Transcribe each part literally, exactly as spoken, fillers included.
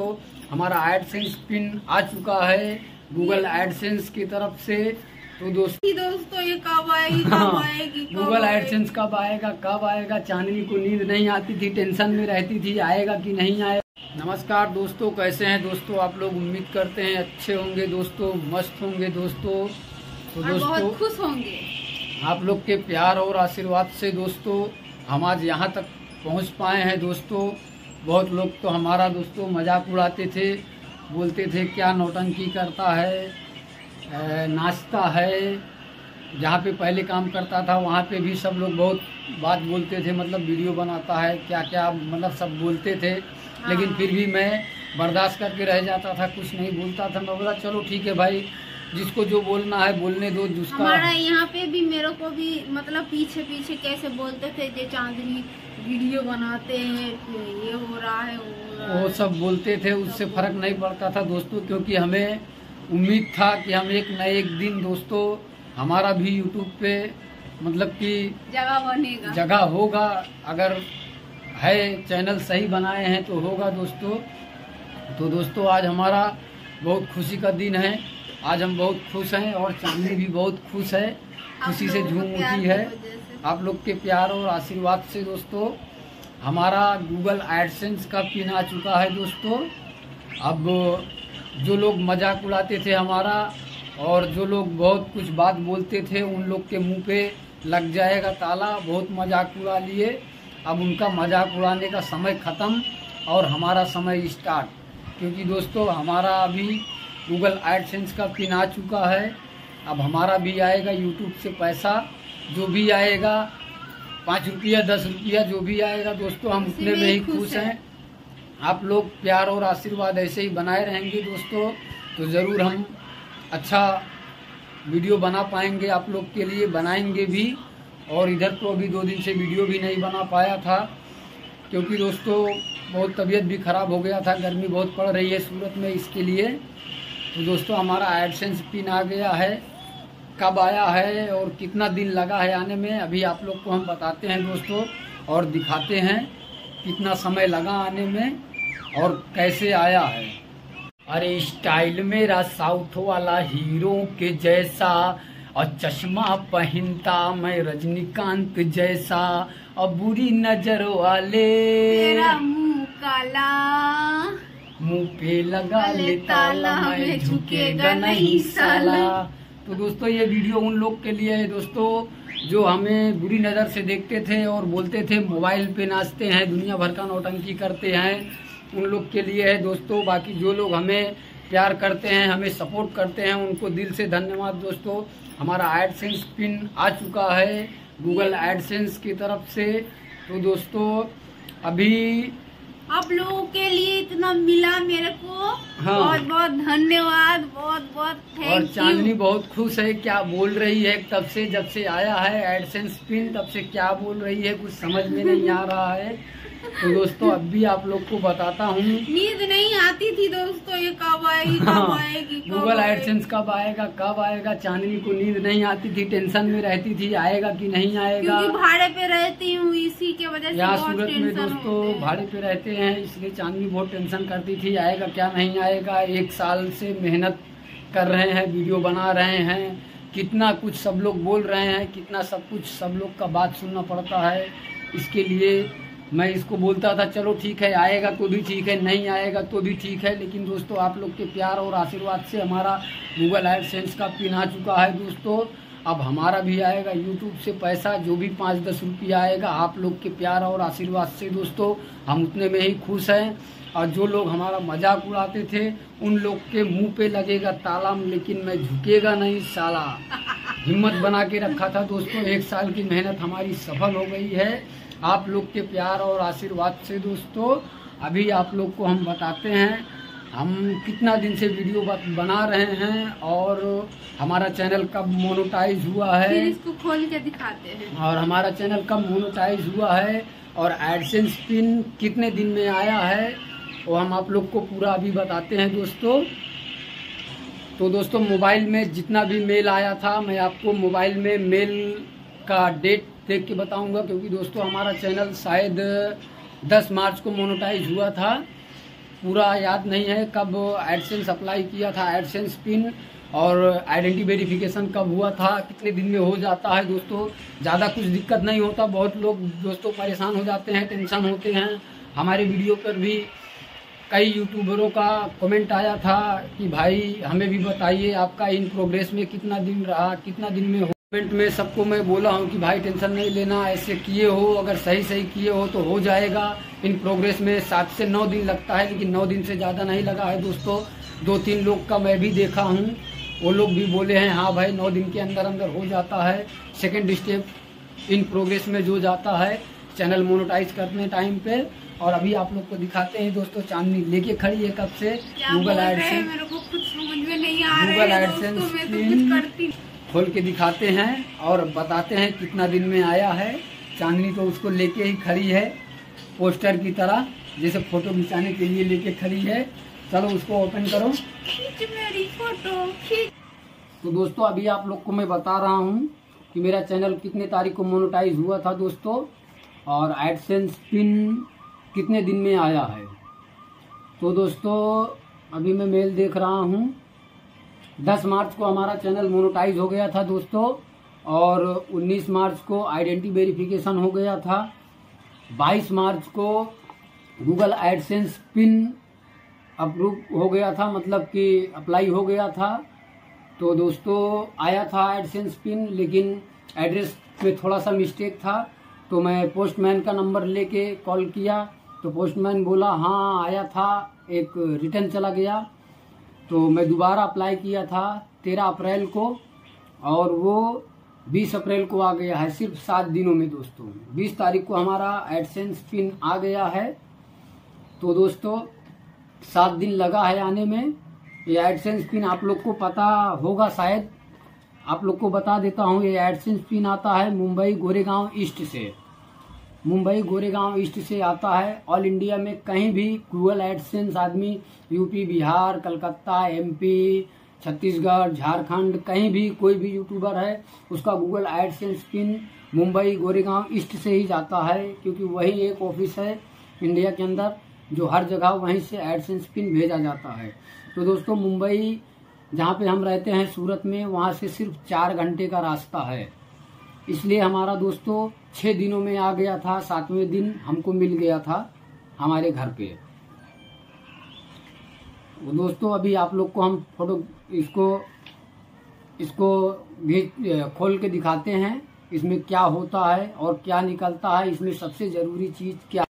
दोस्तों, हमारा AdSense pin आ चुका है गूगल एडसेंस की तरफ से। तो दोस्तों दोस्तों ये कब आएगी कब आएगी गूगल एडसेंस कब आएगा कब आएगा चांदनी को नींद नहीं आती थी, टेंशन में रहती थी आएगा कि नहीं आएगा। नमस्कार दोस्तों, कैसे हैं दोस्तों आप लोग? उम्मीद करते हैं अच्छे होंगे दोस्तों, मस्त होंगे दोस्तों, तो दोस्तों बहुत खुश होंगे। आप लोग के प्यार और आशीर्वाद से दोस्तों हम आज यहाँ तक पहुँच पाए हैं दोस्तों। बहुत लोग तो हमारा दोस्तों मजाक उड़ाते थे, बोलते थे क्या नौटंकी करता है, नाश्ता है। जहाँ पे पहले काम करता था वहाँ पे भी सब लोग बहुत बात बोलते थे, मतलब वीडियो बनाता है क्या क्या, मतलब सब बोलते थे। हाँ। लेकिन फिर भी मैं बर्दाश्त करके रह जाता था, कुछ नहीं बोलता था। मैं बोला चलो ठीक है भाई, जिसको जो बोलना है बोलने दो। जिसका हमारा यहाँ पे भी मेरे को भी मतलब पीछे पीछे कैसे बोलते थे, जे चांदनी वीडियो बनाते हैं, ये हो रहा है वो रहा है। वो सब बोलते थे, उससे फर्क नहीं पड़ता था दोस्तों, क्योंकि हमें उम्मीद था कि हम एक न एक दिन दोस्तों हमारा भी यूट्यूब पे मतलब कि जगह बनेगा, जगह होगा। अगर है चैनल सही बनाए हैं तो होगा दोस्तों। तो दोस्तों आज हमारा बहुत खुशी का दिन है, आज हम बहुत खुश हैं और चांदनी भी बहुत खुश है, खुशी से झूम उठी है। आप लोग के प्यार और आशीर्वाद से दोस्तों हमारा गूगल एडसेंस का पिन आ चुका है दोस्तों। अब जो लोग मजाक उड़ाते थे हमारा और जो लोग बहुत कुछ बात बोलते थे उन लोग के मुंह पे लग जाएगा ताला। बहुत मजाक उड़ा लिए, अब उनका मजाक उड़ाने का समय ख़त्म और हमारा समय स्टार्ट, क्योंकि दोस्तों हमारा अभी गूगल एडसेंस का पिन आ चुका है। अब हमारा भी आएगा यूट्यूब से पैसा, जो भी आएगा पाँच रुपया दस रुपया जो भी आएगा दोस्तों हम उतने में ही खुश हैं। आप लोग प्यार और आशीर्वाद ऐसे ही बनाए रहेंगे दोस्तों, तो ज़रूर हम अच्छा वीडियो बना पाएंगे, आप लोग के लिए बनाएंगे भी। और इधर तो अभी दो दिन से वीडियो भी नहीं बना पाया था, क्योंकि दोस्तों बहुत तबीयत भी ख़राब हो गया था, गर्मी बहुत पड़ रही है सूरत में, इसके लिए। तो दोस्तों हमारा एडसेंस पिन आ गया है, कब आया है और कितना दिन लगा है आने में अभी आप लोग को हम बताते हैं दोस्तों, और दिखाते हैं कितना समय लगा आने में और कैसे आया है। अरे स्टाइल मेरा साउथ वाला हीरो के जैसा, और चश्मा पहनता मैं रजनीकांत जैसा, और बुरी नजर वाले मेरा मुंह काला, मुंह पे लगा ले ताला, मैं झुकेगा नहीं साला। तो दोस्तों ये वीडियो उन लोग के लिए है दोस्तों जो हमें बुरी नज़र से देखते थे और बोलते थे मोबाइल पे नाचते हैं, दुनिया भर का नौटंकी करते हैं, उन लोग के लिए है दोस्तों। बाकी जो लोग हमें प्यार करते हैं, हमें सपोर्ट करते हैं, उनको दिल से धन्यवाद दोस्तों। हमारा एडसेंस पिन आ चुका है गूगल एडसेंस की तरफ से। तो दोस्तों अभी आप लोगों के लिए इतना मिला मेरे को। हाँ। बहुत बहुत धन्यवाद, बहुत बहुत थैंक यू। और चांदनी बहुत खुश है, क्या बोल रही है तब से, जब से आया है एडसेंस पिन तब से क्या बोल रही है कुछ समझ में नहीं आ रहा है। तो दोस्तों अब भी आप लोग को बताता हूँ, नींद नहीं आती थी दोस्तों, ये कब आएगी कब आएगी गूगल एडसेंस कब आएगा कब आएगा चांदनी को नींद नहीं आती थी, टेंशन में रहती थी आएगा कि नहीं आएगा। भाड़े पे रहती हूँ, इसी के वजह से यहाँ सूरत में दोस्तों भाड़े पे रहते हैं, इसलिए चांदनी बहुत टेंशन करती थी आएगा क्या नहीं आएगा। एक साल से मेहनत कर रहे हैं, वीडियो बना रहे हैं, कितना कुछ सब लोग बोल रहे हैं, कितना सब कुछ सब लोग का बात सुनना पड़ता है। इसके लिए मैं इसको बोलता था चलो ठीक है आएगा तो भी ठीक है, नहीं आएगा तो भी ठीक है। लेकिन दोस्तों आप लोग के प्यार और आशीर्वाद से हमारा गूगल एडसेंस का पिन आ चुका है दोस्तों। अब हमारा भी आएगा यूट्यूब से पैसा, जो भी पाँच दस रुपया आएगा आप लोग के प्यार और आशीर्वाद से दोस्तों हम उतने में ही खुश हैं। और जो लोग हमारा मजाक उड़ाते थे उन लोग के मुंह पे लगेगा ताला, लेकिन मैं झुकेगा नहीं साला। हिम्मत बना के रखा था दोस्तों, एक साल की मेहनत हमारी सफल हो गई है आप लोग के प्यार और आशीर्वाद से दोस्तों। अभी आप लोग को हम बताते हैं हम कितना दिन से वीडियो बना रहे हैं और हमारा चैनल कब मोनेटाइज हुआ है, इसको खोल के दिखाते हैं। और हमारा चैनल कब मोनेटाइज हुआ है और एडसेंस पिन कितने दिन में आया है वो हम आप लोग को पूरा अभी बताते हैं दोस्तों। तो दोस्तों मोबाइल में जितना भी मेल आया था मैं आपको मोबाइल में मेल का डेट देख के बताऊंगा, क्योंकि दोस्तों हमारा चैनल शायद दस मार्च को मोनेटाइज हुआ था। पूरा याद नहीं है कब एडसेंस अप्लाई किया था, एडसेंस पिन और आइडेंटिटी वेरिफिकेशन कब हुआ था, कितने दिन में हो जाता है। दोस्तों ज़्यादा कुछ दिक्कत नहीं होता, बहुत लोग दोस्तों परेशान हो जाते हैं, टेंशन होते हैं। हमारे वीडियो पर भी कई यूट्यूबरों का कमेंट आया था कि भाई हमें भी बताइए आपका इन प्रोग्रेस में कितना दिन रहा, कितना दिन में हो। कमेंट में सबको मैं बोला हूं कि भाई टेंशन नहीं लेना, ऐसे किए हो अगर सही सही किए हो तो हो जाएगा। इन प्रोग्रेस में सात से नौ दिन लगता है, लेकिन नौ दिन से ज़्यादा नहीं लगा है दोस्तों। दो तीन लोग का मैं भी देखा हूँ, वो लोग भी बोले हैं हाँ भाई नौ दिन के अंदर अंदर हो जाता है। सेकेंड स्टेप इन प्रोग्रेस में जो जाता है चैनल मोनेटाइज करने टाइम पे। और अभी आप लोग को दिखाते हैं दोस्तों, चांदनी लेके खड़ी है कब से गूगल एडसेंस, मेरे को कुछ समझ में नहीं आ रहा है। गूगल एडसेंस पिन खोल के दिखाते हैं और बताते हैं कितना दिन में आया है। चांदनी तो उसको लेके ही खड़ी है, पोस्टर की तरह जैसे फोटो खिंचाने के लिए लेके खड़ी है। चलो उसको ओपन करो, खींच मेरी फोटो खींच। तो दोस्तों अभी आप लोग को मैं बता रहा हूँ कि मेरा चैनल कितने तारीख को मोनेटाइज हुआ था दोस्तों, और एडसेंस पिन कितने दिन में आया है। तो दोस्तों अभी मैं मेल देख रहा हूँ, दस मार्च को हमारा चैनल मोनेटाइज हो गया था दोस्तों, और उन्नीस मार्च को आइडेंटिटी वेरिफिकेशन हो गया था, बाईस मार्च को गूगल एडसेंस पिन अप्रूव हो गया था, मतलब कि अप्लाई हो गया था। तो दोस्तों आया था एडसेंस पिन, लेकिन एड्रेस में थोड़ा सा मिस्टेक था, तो मैं पोस्टमैन का नंबर लेके कॉल किया तो पोस्टमैन बोला हाँ आया था, एक रिटर्न चला गया। तो मैं दोबारा अप्लाई किया था तेरह अप्रैल को, और वो बीस अप्रैल को आ गया है, सिर्फ सात दिनों में दोस्तों। बीस तारीख को हमारा एडसेंस पिन आ गया है। तो दोस्तों सात दिन लगा है आने में। ये एडसेंस पिन आप लोग को पता होगा शायद, आप लोग को बता देता हूँ। ये एडसेंस पिन आता है मुंबई गोरेगांव ईस्ट से, मुंबई गोरेगांव ईस्ट से आता है। ऑल इंडिया में कहीं भी गूगल एडसेंस आदमी यूपी, बिहार, कलकत्ता, एमपी, छत्तीसगढ़, झारखंड, कहीं भी कोई भी यूट्यूबर है उसका Google AdSense pin Mumbai Goregaon east से ही जाता है, क्योंकि वही एक ऑफिस है इंडिया के अंदर जो हर जगह वहीं से एडसेंस पिन भेजा जाता है। तो दोस्तों मुंबई जहाँ पे हम रहते हैं सूरत में, वहाँ से सिर्फ चार घंटे का रास्ता है, इसलिए हमारा दोस्तों छः दिनों में आ गया था, सातवें दिन हमको मिल गया था हमारे घर पे। दोस्तों अभी आप लोग को हम फोटो इसको इसको भी खोल के दिखाते हैं, इसमें क्या होता है और क्या निकलता है, इसमें सबसे ज़रूरी चीज़ क्या।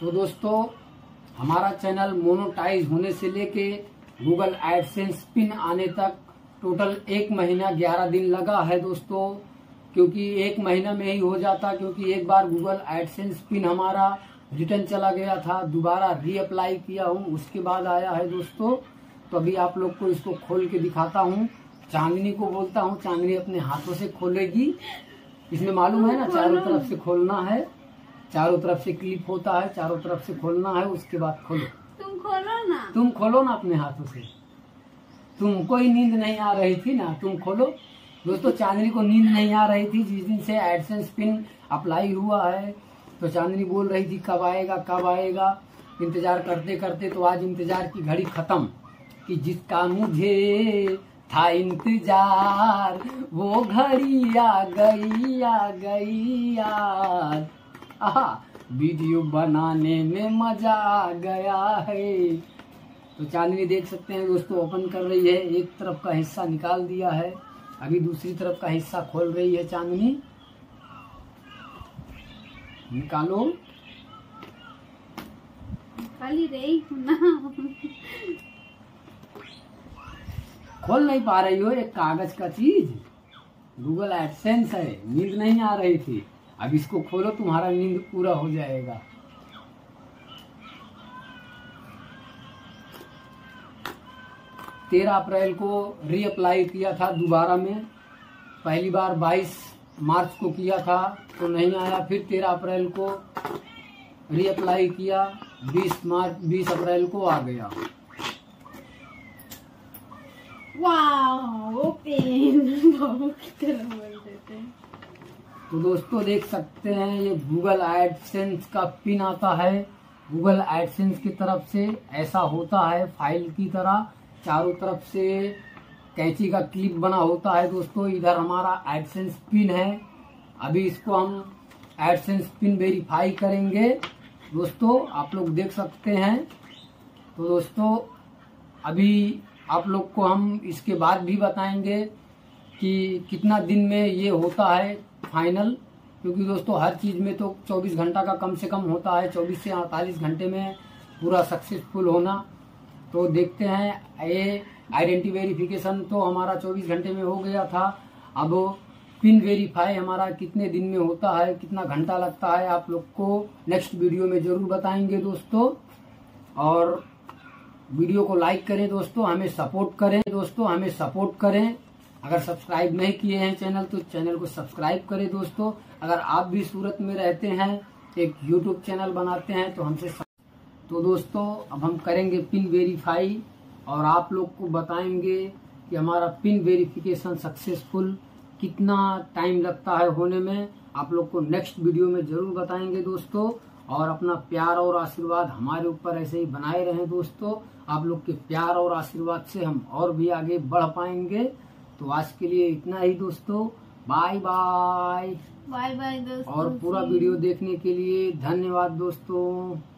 तो दोस्तों हमारा चैनल मोनेटाइज होने से लेके गूगल एडसेंस पिन आने तक टोटल एक महीना ग्यारह दिन लगा है दोस्तों, क्योंकि एक महीना में ही हो जाता, क्योंकि एक बार गूगल एडसेंस पिन हमारा रिटर्न चला गया था, दोबारा रीअप्लाई किया हूँ, उसके बाद आया है दोस्तों। तो अभी आप लोग को इसको खोल के दिखाता हूँ, चांदनी को बोलता हूँ चांदनी अपने हाथों से खोलेगी। इसमें मालूम है ना, चारों तरफ से खोलना है, चारों तरफ से क्लिप होता है, चारों तरफ से खोलना है, उसके बाद खोलो। खोलो ना, तुम खोलो ना अपने हाथों से, तुमको ही नींद नहीं आ रही थी ना, तुम खोलो। दोस्तों चांदनी को नींद नहीं आ रही थी, जिस दिन से एडसेंस पिन अप्लाई हुआ है तो चांदनी बोल रही थी कब आएगा कब आएगा, इंतजार करते करते तो आज इंतजार की घड़ी खत्म, कि जिसका मुझे था इंतजार वो घड़ी आ गई आ गई यार, आहा वीडियो बनाने में मजा आ गया है। तो चांदनी देख सकते हैं दोस्तों ओपन कर रही है, एक तरफ का हिस्सा निकाल दिया है, अभी दूसरी तरफ का हिस्सा खोल रही है। चांदनी निकालो, निकाली रही हूं ना, खोल नहीं पा रही हो। एक कागज का चीज गूगल एडसेंस है, नींद नहीं आ रही थी, अब इसको खोलो तुम्हारा नींद पूरा हो जाएगा। तेरह अप्रैल को रीअप्लाई किया था दोबारा में, पहली बार बाईस मार्च को किया था तो नहीं आया, फिर तेरह अप्रैल को रीअप्लाई किया, बीस मार्च बीस अप्रैल को आ गया। Wow open. तो दोस्तों देख सकते हैं ये गूगल एडसेंस का पिन आता है, गूगल एडसेंस की तरफ से ऐसा होता है, फाइल की तरह चारों तरफ से कैंची का क्लिप बना होता है। दोस्तों इधर हमारा एडसेंस पिन है, अभी इसको हम एडसेंस पिन वेरीफाई करेंगे। दोस्तों आप लोग देख सकते हैं। तो दोस्तों अभी आप लोग को हम इसके बाद भी बताएंगे कि कितना दिन में ये होता है फाइनल, क्योंकि दोस्तों हर चीज़ में तो चौबीस घंटा का कम से कम होता है, चौबीस से अड़तालीस घंटे में पूरा सक्सेसफुल होना। तो देखते हैं, ये आइडेंटिटी वेरिफिकेशन तो हमारा चौबीस घंटे में हो गया था, अब पिन वेरीफाई हमारा कितने दिन में होता है, कितना घंटा लगता है, आप लोग को नेक्स्ट वीडियो में ज़रूर बताएंगे दोस्तों। और वीडियो को लाइक करें दोस्तों, हमें सपोर्ट करें दोस्तों हमें सपोर्ट करें। अगर सब्सक्राइब नहीं किए हैं चैनल तो चैनल को सब्सक्राइब करें दोस्तों। अगर आप भी सूरत में रहते हैं, एक यूट्यूब चैनल बनाते हैं तो हमसे। तो दोस्तों अब हम करेंगे पिन वेरीफाई और आप लोग को बताएंगे कि हमारा पिन वेरीफिकेशन सक्सेसफुल कितना टाइम लगता है होने में, आप लोग को नेक्स्ट वीडियो में ज़रूर बताएंगे दोस्तों। और अपना प्यार और आशीर्वाद हमारे ऊपर ऐसे ही बनाए रहें दोस्तों। आप लोग के प्यार और आशीर्वाद से हम और भी आगे बढ़ पाएंगे। तो आज के लिए इतना ही दोस्तों, बाय बाय बाय बाय दोस्तों। और पूरा वीडियो देखने के लिए धन्यवाद दोस्तों।